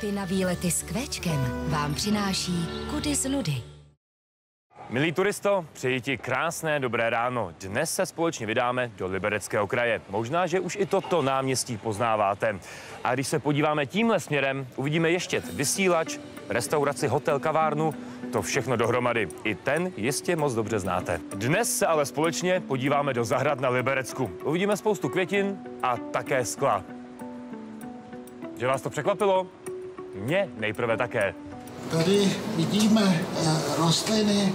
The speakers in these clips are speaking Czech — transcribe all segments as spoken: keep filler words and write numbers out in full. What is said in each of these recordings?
Tipy na výlety s Kvéčkem vám přináší Kudy z Ludy. Milí turisto, přeji ti krásné dobré ráno. Dnes se společně vydáme do Libereckého kraje. Možná, že už i toto náměstí poznáváte. A když se podíváme tímhle směrem, uvidíme ještě vysílač, restauraci, hotel, kavárnu, to všechno dohromady. I ten jistě moc dobře znáte. Dnes se ale společně podíváme do zahrad na Liberecku. Uvidíme spoustu květin a také skla. Že vás to překvapilo? Mě nejprve také. Tady vidíme rostliny,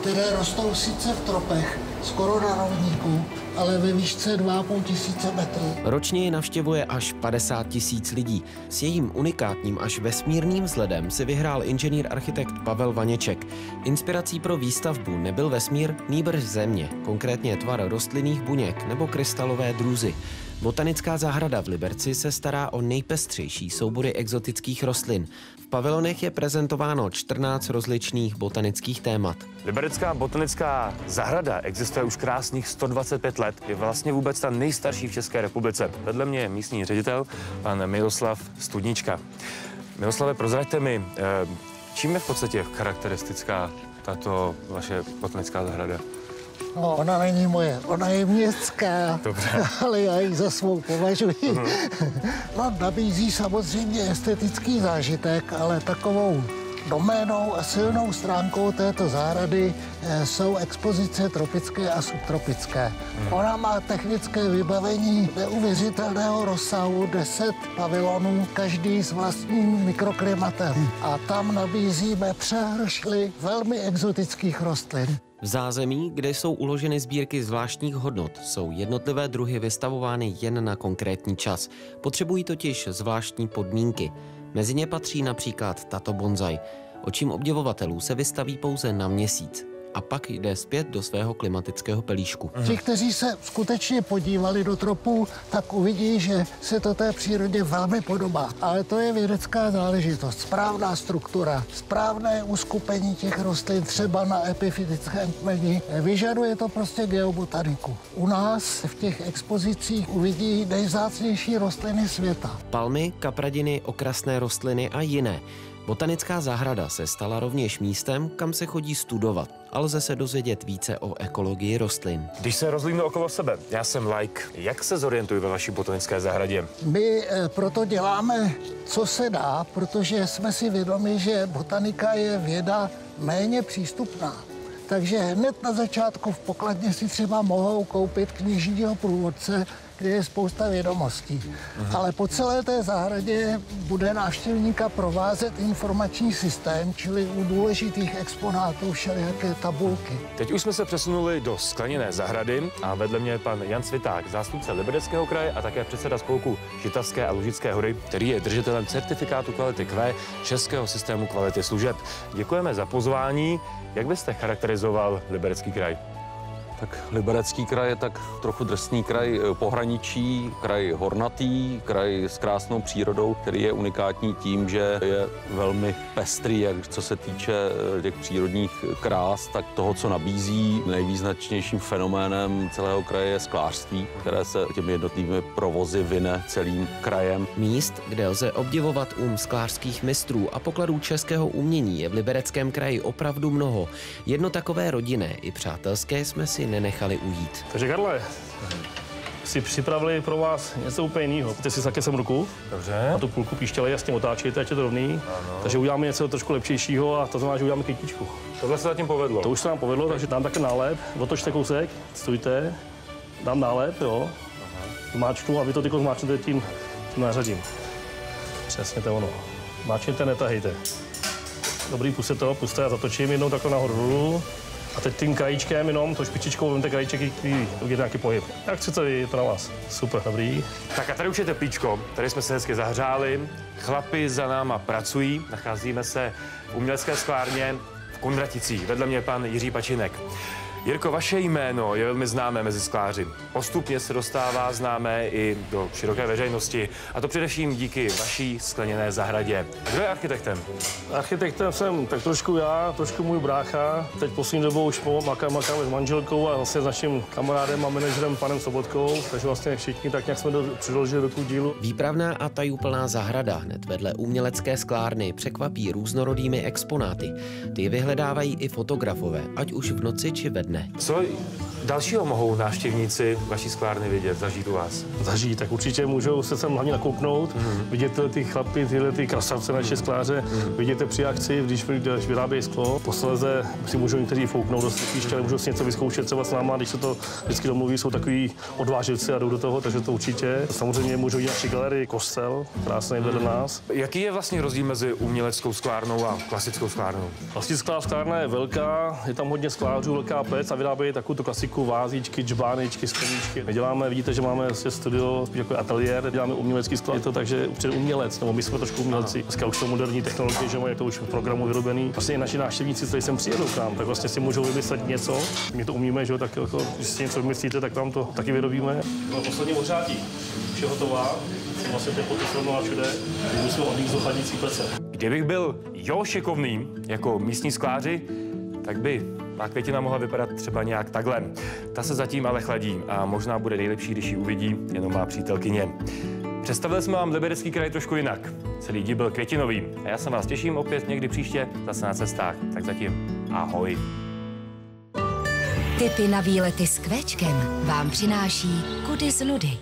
které rostou sice v tropech, skoro na rovníku, ale ve výšce dva a půl tisíce metrů. Ročně ji navštěvuje až padesát tisíc lidí. S jejím unikátním až vesmírným vzhledem si vyhrál inženýr architekt Pavel Vaněček. Inspirací pro výstavbu nebyl vesmír, nýbrž země, konkrétně tvar rostlinných buněk nebo krystalové drůzy. Botanická zahrada v Liberci se stará o nejpestřejší soubory exotických rostlin. V pavilonech je prezentováno čtrnáct rozličných botanických témat. Liberecká botanická zahrada existuje už krásných sto dvacet pět let. Je vlastně vůbec ta nejstarší v České republice. Vedle mě je místní ředitel, pan Miroslav Studnička. Miroslave, prozraďte mi, čím je v podstatě charakteristická tato vaše botanická zahrada? No, ona není moje, ona je městská, dobře, ale já ji za svou považuji. Mm. No, nabízí samozřejmě estetický zážitek, ale takovou doménou a silnou stránkou této zahrady jsou expozice tropické a subtropické. Mm. Ona má technické vybavení neuvěřitelného rozsahu, deset pavilonů, každý s vlastním mikroklimatem. Mm. A tam nabízíme přehršly velmi exotických rostlin. V zázemí, kde jsou uloženy sbírky zvláštních hodnot, jsou jednotlivé druhy vystavovány jen na konkrétní čas. Potřebují totiž zvláštní podmínky. Mezi ně patří například tato bonsai. Očím obdivovatelů se vystaví pouze na měsíc a pak jde zpět do svého klimatického pelíšku. Ti, kteří se skutečně podívali do tropů, tak uvidí, že se to té přírodě velmi podobá. Ale to je vědecká záležitost. Správná struktura, správné uskupení těch rostlin, třeba na epifytickém kmeni, vyžaduje to prostě geobotaniku. U nás v těch expozicích uvidí nejvzácnější rostliny světa. Palmy, kapradiny, okrasné rostliny a jiné. Botanická zahrada se stala rovněž místem, kam se chodí studovat a lze se dozvědět více o ekologii rostlin. Když se rozlídnu okolo sebe, já jsem laik. Jak se zorientuji ve vaší botanické zahradě? My proto děláme, co se dá, protože jsme si vědomi, že botanika je věda méně přístupná. Takže hned na začátku v pokladně si třeba mohou koupit knižního průvodce, kde je spousta vědomostí. Aha. Ale po celé té zahradě bude návštěvníka provázet informační systém, čili u důležitých exponátů všelijaké tabulky. Teď už jsme se přesunuli do Skleněné zahrady a vedle mě je pan Jan Sviták, zástupce Libereckého kraje a také předseda spolku Žitavské a Lužické hory, který je držitelem certifikátu kvality Q Českého systému kvality služeb. Děkujeme za pozvání. Jak byste charakterizoval Liberecký kraj? Tak Liberecký kraj je tak trochu drsný kraj pohraničí, kraj hornatý, kraj s krásnou přírodou, který je unikátní tím, že je velmi pestrý, jak co se týče těch přírodních krás, tak toho, co nabízí. Nejvýznačnějším fenoménem celého kraje je sklářství, které se těmi jednotlivými provozy vine celým krajem. Míst, kde lze obdivovat um sklářských mistrů a pokladů českého umění, je v Libereckém kraji opravdu mnoho. Jedno takové rodinné i přátelské jsme si nenechali ujít. Takže Karle, si připravili pro vás něco úplně jiného. Ty si také sem ruku. Dobře. A tu půlku píštěle jasně otáčíte, ať je to rovný. Ano. Takže uděláme něco trošku lepšíšího a to znamená, že uděláme kytičku. Tohle se zatím povedlo. To už se nám povedlo, okay. Takže dám také nálep. Otočte kousek, stojte, dám nálep, jo. Zmáčknu a vy to tyko zmáčnete tím, tím nářadím. Přesně to ono. Máčněte, netahejte. Dobrý, puste to, puste, já zatočím jednou takhle nahoru. A teď tím krajíčkem jenom, to špičičkou, vemte krajíček, který je nějaký pohyb. Tak třicet, je to na vás. Super, dobrý. Tak a tady už je teplíčko, tady jsme se hezky zahřáli. Chlapi za náma pracují, nacházíme se v umělecké sklárně v Kunraticích. Vedle mě je pan Jiří Pačinek. Jirko, vaše jméno je velmi známé mezi skláři. Postupně se dostává známé i do široké veřejnosti, a to především díky vaší skleněné zahradě. A kdo je architektem? Architektem jsem tak trošku já, trošku můj brácha. Teď poslední dobou už makám, makám s manželkou a vlastně s naším kamarádem a manažerem panem Sobotkou, takže vlastně všichni tak nějak jsme do, přidložili do tu dílu. Výpravná a tajuplná zahrada hned vedle umělecké sklárny překvapí různorodými exponáty. Ty vyhledávají i fotografové, ať už v noci či ve dne. Co dalšího mohou návštěvníci vaší sklárny vidět, zažít u vás? Zažít, tak určitě můžou se sem hlavně nakouknout, mm-hmm. vidět tyhle ty chlapy, tyhle ty krasavce naše skláře, mm-hmm. vidět je při akci, když, když vyrábějí sklo. Posléze si můžou někteří fouknout do světíště, ale můžou si něco vyzkoušet třeba s náma, když se to vždycky domluví, jsou takový odváživci a jdou do toho, takže to určitě. Samozřejmě můžou jít na naši galerii Kostel, krásně vedle nás. Jaký je vlastně rozdíl mezi uměleckou sklárnou a klasickou sklárnou? Klasická sklárna je velká, je tam hodně sklářů, velká pec a vyrábějí takovou tu klasiku vázíčky, džbáničky, skleníčky. My děláme, vidíte, že máme studio, spíš jako ateliér, děláme umělecký sklad. Je to tak, že před umělec, nebo my jsme trošku umělci. Dneska už to moderní technologie, že mají to už v programu vyrobený. Vlastně naši návštěvníci, kteří sem přijedou k nám, tak vlastně si můžou vymyslet něco. My to umíme, že jo, tak jako, když si něco vymyslíte, tak vám to taky vyrobíme. No, poslední ořátí. Už je hotová. Vlastně teď pokus rovnou všude. My jsme od nich zohladnící plece. Kdybych byl jo šikovný, jako místní skláři, tak by má květina mohla vypadat třeba nějak takhle. Ta se zatím ale chladí a možná bude nejlepší, když ji uvidí jenom má přítelkyně. Představili jsme vám Liberecký kraj trošku jinak. Celý díl byl květinový. A já se vás těším opět někdy příště zase na cestách. Tak zatím ahoj. Tipy na výlety s Kvéčkem vám přináší Kudy z Ludy.